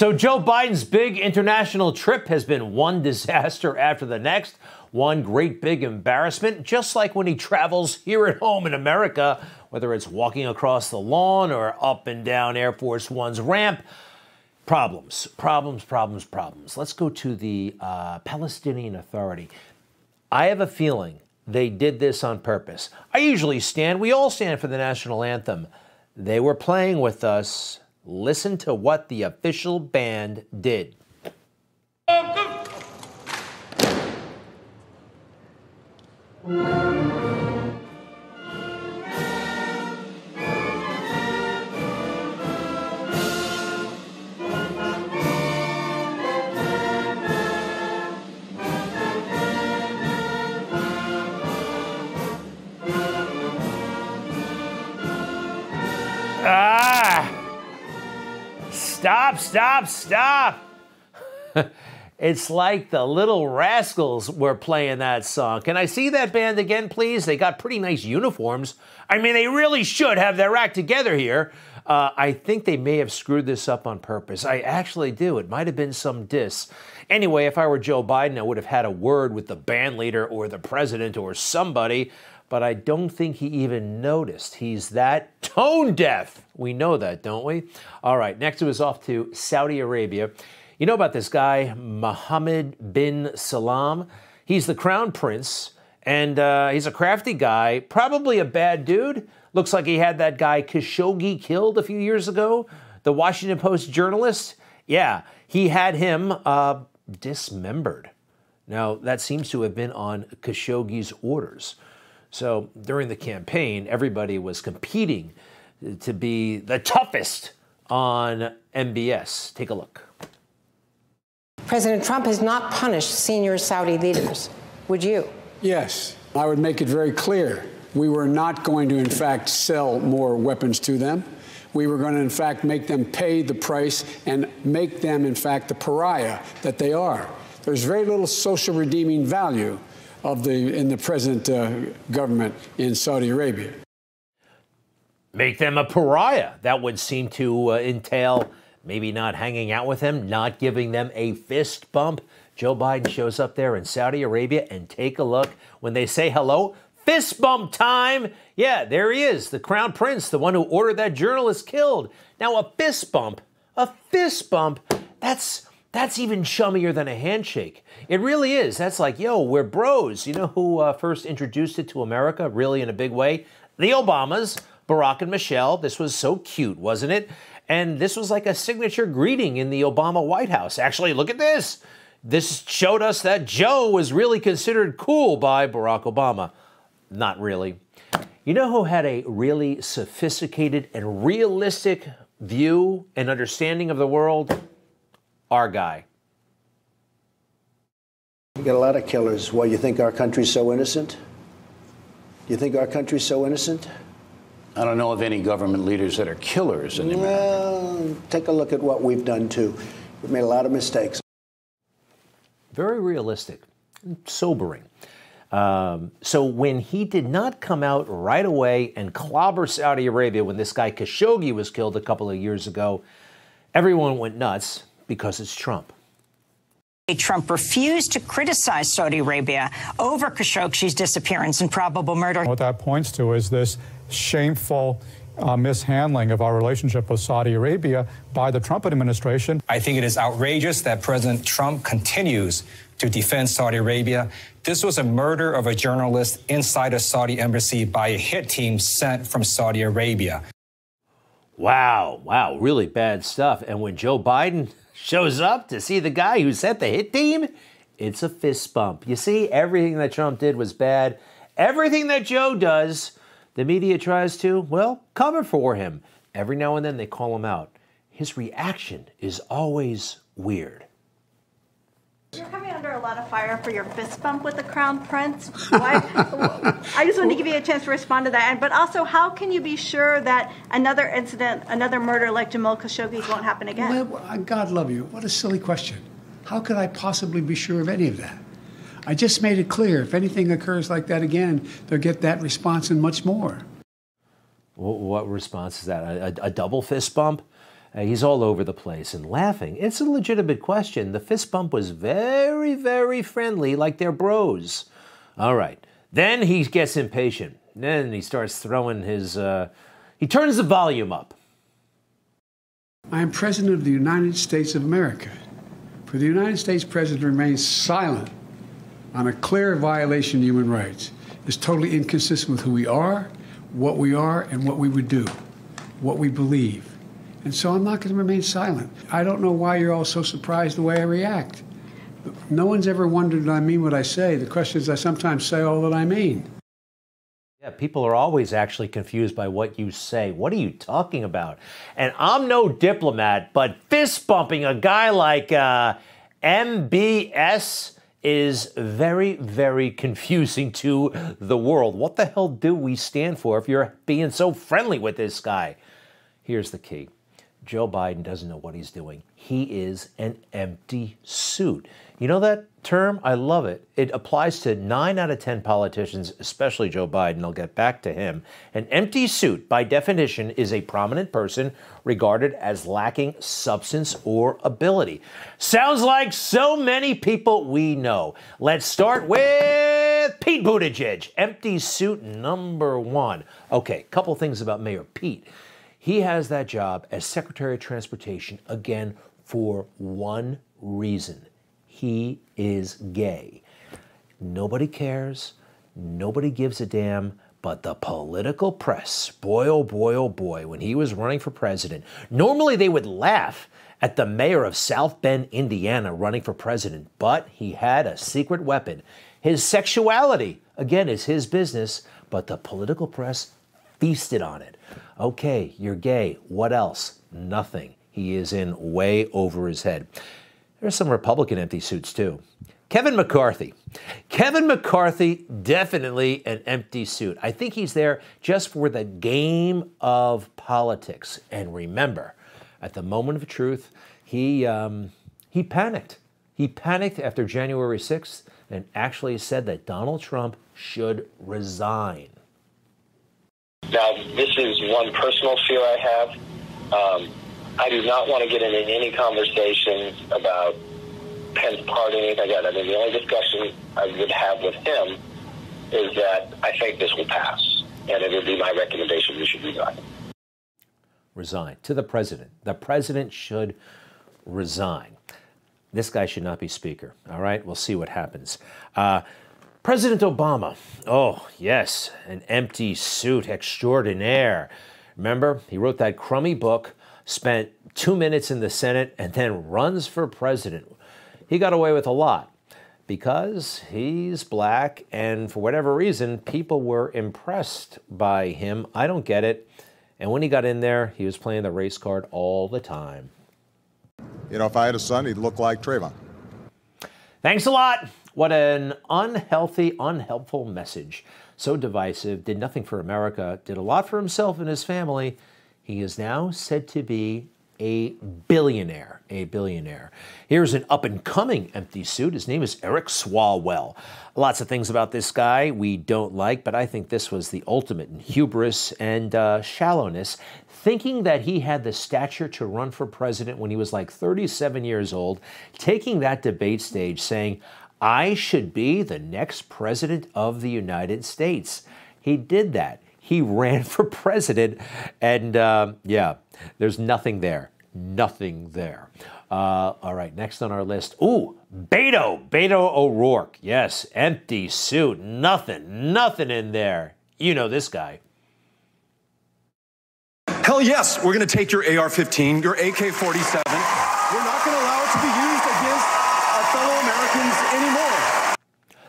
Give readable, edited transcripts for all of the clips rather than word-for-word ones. So Joe Biden's big international trip has been one disaster after the next, one great big embarrassment, just like when he travels here at home in America, whether it's walking across the lawn or up and down Air Force One's ramp. Problems, problems, problems, problems. Let's go to the Palestinian Authority. I have a feeling they did this on purpose. I usually stand, we all stand for the national anthem. They were playing with us. Listen to what the official band did. Stop, stop, stop. It's like the Little Rascals were playing that song. Can I see that band again, please? They got pretty nice uniforms. I mean, they really should have their act together here. I think they may have screwed this up on purpose. I actually do. It might have been some diss. Anyway, if I were Joe Biden, I would have had a word with the band leader or the president or somebody, but I don't think he even noticed. He's that tone deaf. We know that, don't we? All right, next it was off to Saudi Arabia. You know about this guy, Mohammed bin Salman? He's the crown prince, and he's a crafty guy, probably a bad dude. Looks like he had that guy Khashoggi killed a few years ago, the Washington Post journalist. Yeah, he had him dismembered. Now, that seems to have been on Khashoggi's orders. So during the campaign, everybody was competing to be the toughest on MBS. Take a look. President Trump has not punished senior Saudi leaders. Would you? Yes. I would make it very clear. We were not going to, in fact, sell more weapons to them. We were going to, in fact, make them pay the price and make them, in fact, the pariah that they are. There's very little social redeeming value in the present government in Saudi Arabia. Make them a pariah. That would seem to entail maybe not hanging out with them, not giving them a fist bump. Joe Biden shows up there in Saudi Arabia, and take a look. When they say hello, fist bump time. Yeah, there he is, the crown prince, the one who ordered that journalist killed. Now a fist bump, that's even chummier than a handshake. It really is. That's like, yo, we're bros. You know who first introduced it to America, really in a big way? The Obamas, Barack and Michelle. This was so cute, wasn't it? And this was like a signature greeting in the Obama White House. Actually, look at this. This showed us that Joe was really considered cool by Barack Obama. Not really. You know who had a really sophisticated and realistic view and understanding of the world? Our guy. We got a lot of killers. Well, you think our country's so innocent? You think our country's so innocent? I don't know of any government leaders that are killers in America. Well, take a look at what we've done, too. We've made a lot of mistakes. Very realistic. Sobering. So when he did not come out right away and clobber Saudi Arabia when this guy Khashoggi was killed a couple of years ago, everyone went nuts. Because it's Trump. Trump refused to criticize Saudi Arabia over Khashoggi's disappearance and probable murder. What that points to is this shameful mishandling of our relationship with Saudi Arabia by the Trump administration. I think it is outrageous that President Trump continues to defend Saudi Arabia. This was a murder of a journalist inside a Saudi embassy by a hit team sent from Saudi Arabia. Wow, really bad stuff. And when Joe Biden shows up to see the guy who sent the hit team, it's a fist bump. You see, everything that Trump did was bad. Everything that Joe does, the media tries to, well, cover for him. Every now and then they call him out. His reaction is always weird. You're coming under a lot of fire for your fist bump with the crown prince. Why? I just want to give you a chance to respond to that. But also, how can you be sure that another incident, another murder like Jamal Khashoggi won't happen again? Well, God love you. What a silly question. How could I possibly be sure of any of that? I just made it clear. If anything occurs like that again, they'll get that response and much more. What response is that? A double fist bump? He's all over the place and laughing. It's a legitimate question. The fist bump was very, very friendly, like they're bros. All right. Then he gets impatient. Then he starts throwing his... he turns the volume up. I am President of the United States of America. For the United States President to remain silent on a clear violation of human rights is totally inconsistent with who we are, what we are, and what we would do, what we believe. And so I'm not going to remain silent. I don't know why you're all so surprised the way I react. No one's ever wondered that I mean what I say. The question is I sometimes say all that I mean. Yeah, people are always actually confused by what you say. What are you talking about? And I'm no diplomat, but fist bumping a guy like MBS is very, very confusing to the world. What the hell do we stand for if you're being so friendly with this guy? Here's the key. Joe Biden doesn't know what he's doing. He is an empty suit. You know that term? I love it. It applies to 9 out of 10 politicians, especially Joe Biden. I'll get back to him. An empty suit, by definition, is a prominent person regarded as lacking substance or ability. Sounds like so many people we know. Let's start with Pete Buttigieg. Empty suit #1. Okay, couple things about Mayor Pete. He has that job as Secretary of Transportation, again, for one reason. He is gay. Nobody cares. Nobody gives a damn. But the political press, boy, oh boy, oh boy, when he was running for president, normally they would laugh at the mayor of South Bend, Indiana, running for president. But he had a secret weapon. His sexuality, again, is his business. But the political press feasted on it. Okay, you're gay. What else? Nothing. He is in way over his head. There's some Republican empty suits, too. Kevin McCarthy. Kevin McCarthy, definitely an empty suit. I think he's there just for the game of politics. And remember, at the moment of truth, he panicked. He panicked after January 6th and actually said that Donald Trump should resign. Now, this is one personal fear I have. I do not want to get into any conversations about Pence partying. Again, I mean, the only discussion I would have with him is that I think this will pass, and it would be my recommendation you should resign. Resign to the president. The president should resign. This guy should not be speaker. All right, we'll see what happens. President Obama, oh, yes, an empty suit extraordinaire. Remember, he wrote that crummy book, spent 2 minutes in the Senate, and then runs for president. He got away with a lot because he's black, and for whatever reason, people were impressed by him. I don't get it. And when he got in there, he was playing the race card all the time. You know, if I had a son, he'd look like Trayvon. Thanks a lot. What an unhealthy, unhelpful message. So divisive, did nothing for America, did a lot for himself and his family. He is now said to be a billionaire, Here's an up-and-coming empty suit. His name is Eric Swalwell. Lots of things about this guy we don't like, but I think this was the ultimate in hubris and shallowness, thinking that he had the stature to run for president when he was like 37 years old, taking that debate stage saying, I should be the next president of the United States. He did that. He ran for president, and yeah, there's nothing there. Nothing there. All right, next on our list. Ooh, Beto O'Rourke. Yes, empty suit. Nothing in there. You know this guy. Hell yes, we're going to take your AR-15, your AK-47. We're not going to allow it to be used against our fellow Americans anymore.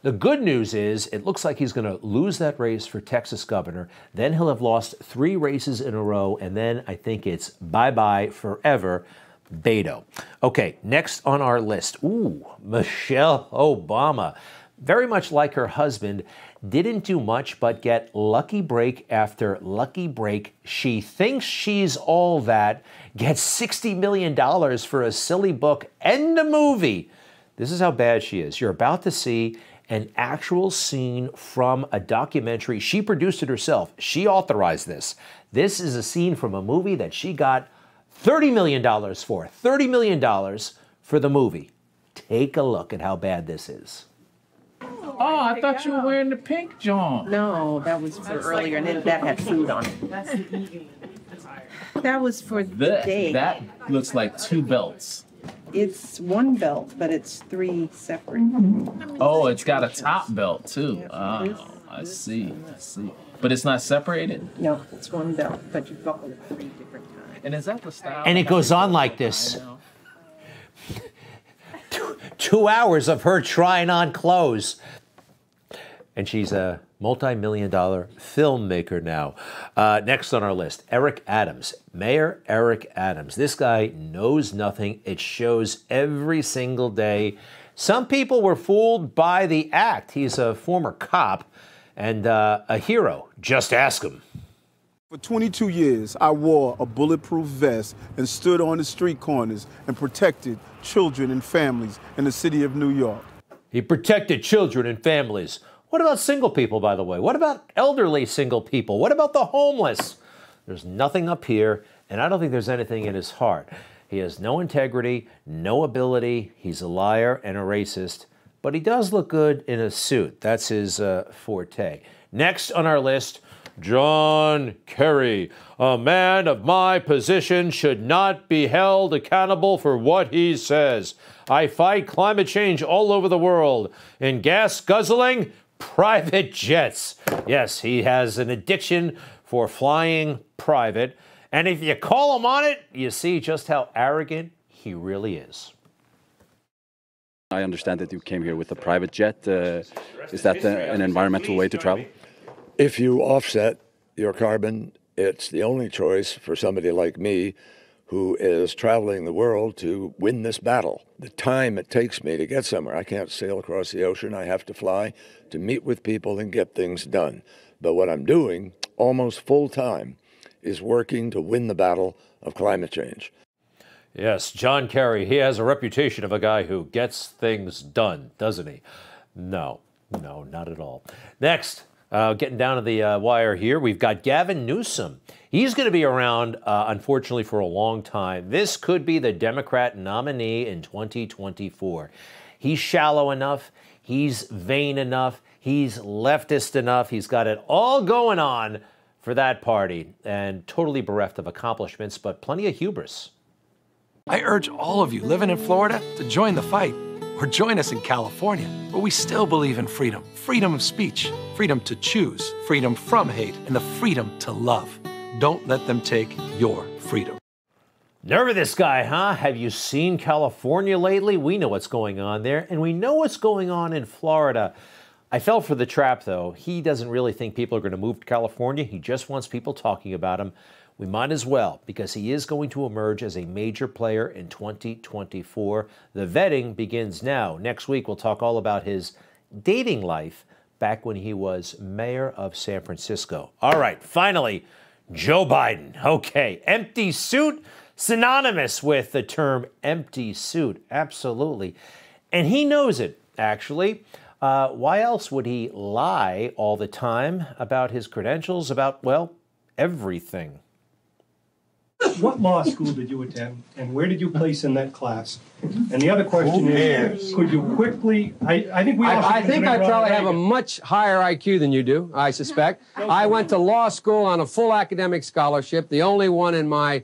The good news is it looks like he's going to lose that race for Texas governor. Then he'll have lost 3 races in a row. And then I think it's bye-bye forever, Beto. Okay, next on our list. Ooh, Michelle Obama. Very much like her husband, didn't do much but get lucky break after lucky break. She thinks she's all that, gets $60 million for a silly book and a movie. This is how bad she is. You're about to see an actual scene from a documentary. She produced it herself. She authorized this. This is a scene from a movie that she got $30 million for. $30 million for the movie. Take a look at how bad this is. Oh, I thought you were wearing the pink, John. No, that was for earlier, and then that had food on it. That's the evening. That was for today. That looks like two belts. It's one belt, but it's three separate. Oh, it's got a top belt, too. Oh, I see. I see. But it's not separated? No, it's one belt, but you buckle it three different times. And is that the style? And it goes on like this. 2 hours of her trying on clothes. And she's a multi-million-dollar filmmaker now. Next on our list, Eric Adams, Mayor Eric Adams. This guy knows nothing. It shows every single day. Some people were fooled by the act. He's a former cop and a hero. Just ask him. For 22 years, I wore a bulletproof vest and stood on the street corners and protected children and families in the city of New York. He protected children and families. What about single people, by the way? What about elderly single people? What about the homeless? There's nothing up here, and I don't think there's anything in his heart. He has no integrity, no ability. He's a liar and a racist, but he does look good in a suit. That's his forte. Next on our list, John Kerry. A man of my position should not be held accountable for what he says. I fight climate change all over the world. In gas guzzling, private jets. Yes, he has an addiction for flying private. And if you call him on it, you see just how arrogant he really is. I understand that you came here with a private jet. Is that an environmental way to travel? If you offset your carbon, it's the only choice for somebody like me who is traveling the world to win this battle. The time it takes me to get somewhere, I can't sail across the ocean. I have to fly to meet with people and get things done. But what I'm doing almost full time is working to win the battle of climate change. Yes, John Kerry, he has a reputation of a guy who gets things done, doesn't he? No, no, not at all. Next. Getting down to the wire here, we've got Gavin Newsom. He's going to be around, unfortunately, for a long time. This could be the Democrat nominee in 2024. He's shallow enough. He's vain enough. He's leftist enough. He's got it all going on for that party and totally bereft of accomplishments, but plenty of hubris. I urge all of you living in Florida to join the fight. Or join us in California, where we still believe in freedom. Freedom of speech, freedom to choose, freedom from hate, and the freedom to love. Don't let them take your freedom. Nerve of this guy, huh? Have you seen California lately? We know what's going on there, and we know what's going on in Florida. I fell for the trap, though. He doesn't really think people are going to move to California. He just wants people talking about him. We might as well, because he is going to emerge as a major player in 2024. The vetting begins now. Next week, we'll talk all about his dating life back when he was mayor of San Francisco. All right, finally, Joe Biden. Okay, empty suit, synonymous with the term empty suit. Absolutely. And he knows it, actually. Why else would he lie all the time about his credentials, about, well, everything? What law school did you attend, and where did you place in that class? And the other question is, could you quickly... I think I probably have a much higher IQ than you do, I suspect. I went to law school on a full academic scholarship, the only one in my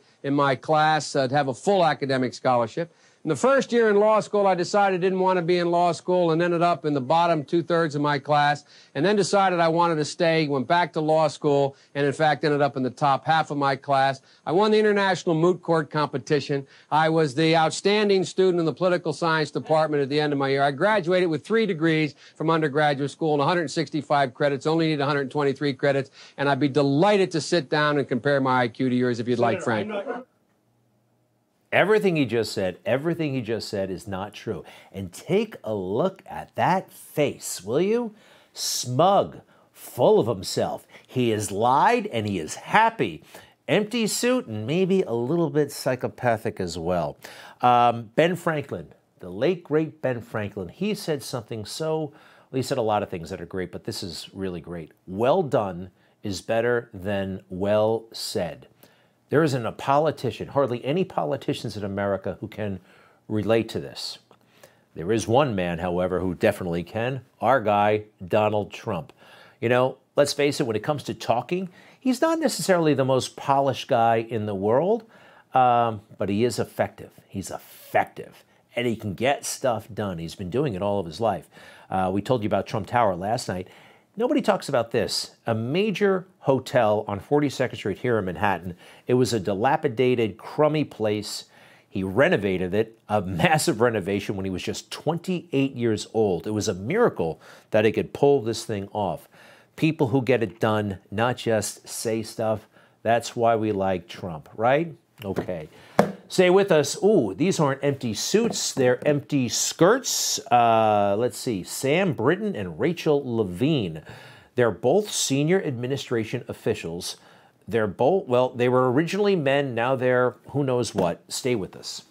class to have a full academic scholarship. In the first year in law school, I decided I didn't want to be in law school and ended up in the bottom two-thirds of my class, and then decided I wanted to stay, went back to law school, and in fact ended up in the top half of my class. I won the international moot court competition. I was the outstanding student in the political science department at the end of my year. I graduated with 3 degrees from undergraduate school and 165 credits, only need 123 credits, and I'd be delighted to sit down and compare my IQ to yours if you'd like, Frank. Everything he just said is not true. And take a look at that face, will you? Smug, full of himself. He has lied and he is happy. Empty suit and maybe a little bit psychopathic as well. Ben Franklin, the late, great Ben Franklin, he said something so, well, he said a lot of things that are great, but this is really great. Well done is better than well said. There isn't a politician, hardly any politicians in America who can relate to this. There is one man, however, who definitely can, our guy, Donald Trump. You know, let's face it, when it comes to talking, he's not necessarily the most polished guy in the world, but he is effective. He's effective, and he can get stuff done. He's been doing it all of his life. We told you about Trump Tower last night. Nobody talks about this. A major hotel on 42nd Street here in Manhattan. It was a dilapidated, crummy place. He renovated it, a massive renovation, when he was just 28 years old. It was a miracle that he could pull this thing off. People who get it done, not just say stuff. That's why we like Trump, right? Okay. Stay with us. Ooh, these aren't empty suits. They're empty skirts. Let's see. Sam Britton and Rachel Levine. They're both senior administration officials. They're both, well, they were originally men. Now they're who knows what. Stay with us.